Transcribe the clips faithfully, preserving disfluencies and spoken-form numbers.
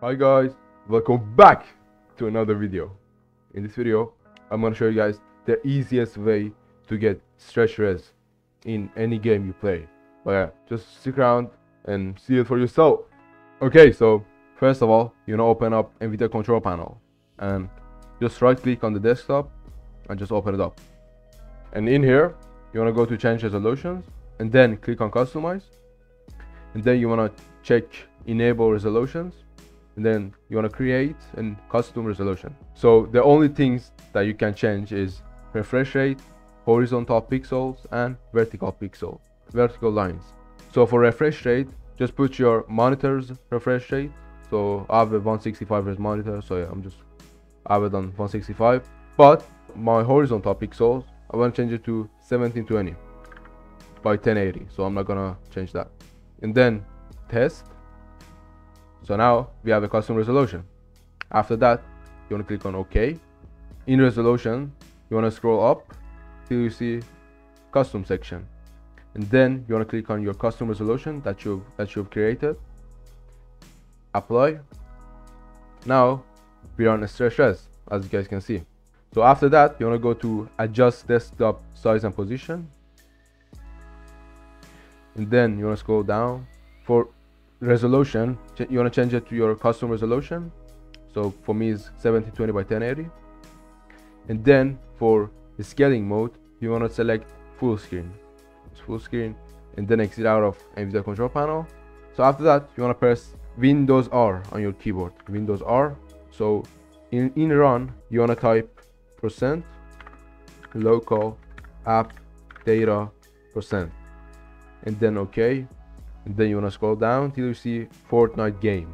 Hi guys, welcome back to another video. In this video I'm gonna show you guys the easiest way to get stretch res in any game you play, but yeah, just stick around and see it for yourself. Okay, so first of all, you know, open up NVIDIA control panel and just right click on the desktop and just open it up. And in here you want to go to change resolutions and then click on customize, and then you want to check enable resolutions. And then you want to create a custom resolution. So the only things that you can change is refresh rate, horizontal pixels, and vertical pixel, vertical lines. So for refresh rate, just put your monitor's refresh rate. So I have a one sixty-five hertz monitor, so yeah, I'm just I have it on one sixty-five. But my horizontal pixels, I want to change it to seventeen twenty by ten eighty. So I'm not gonna change that. And then test. So now we have a custom resolution. After that, you want to click on OK. In resolution, you want to scroll up till you see custom section, and then you want to click on your custom resolution that you that you've created. Apply. Now we are on a stretch res, as you guys can see. So after that, you want to go to adjust desktop size and position, and then you want to scroll down for resolution. You want to change it to your custom resolution. So for me it's seventeen twenty by ten eighty. And then for the scaling mode, you want to select full screen. It's full screen, and then exit out of NVIDIA control panel. So after that, you want to press Windows R on your keyboard, Windows R. So in in run, you want to type percent local app data percent, and then OK. And then you want to scroll down till you see Fortnite game,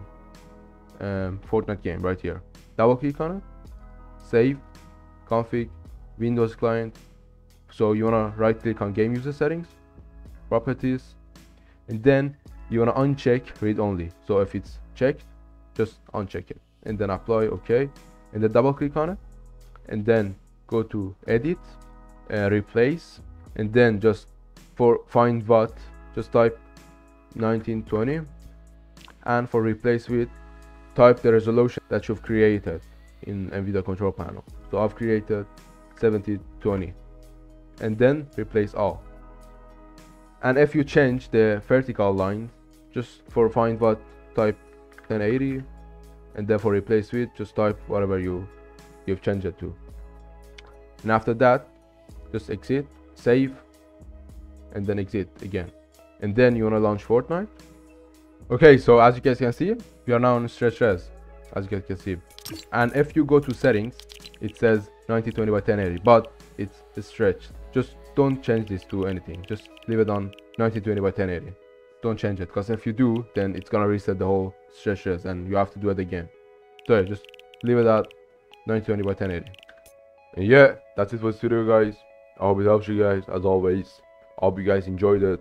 um, Fortnite game right here. Double click on it, save, config, Windows client. So you want to right click on game user settings, properties, and then you want to uncheck read only. So if it's checked, just uncheck it, and then apply, OK, and then double click on it, and then go to edit, uh, replace, and then just for find what, just type nineteen twenty, and for replace with, type the resolution that you've created in NVIDIA control panel. So I've created seventeen twenty, and then replace all. And if you change the vertical line, just for find what, type ten eighty, and then for replace with, just type whatever you you've changed it to. And after that, just exit, save, and then exit again. And then you want to launch Fortnite. Okay, so as you guys can see, we are now on stretch res, as you guys can see. And if you go to settings, it says nineteen twenty by ten eighty, but it's stretched. Just don't change this to anything. Just leave it on nineteen twenty by ten eighty. Don't change it, because if you do, then it's gonna reset the whole stretch res, and you have to do it again. So yeah, just leave it at nineteen twenty by ten eighty. And yeah, that's it for this video, guys. I hope it helps you guys, as always. I hope you guys enjoyed it.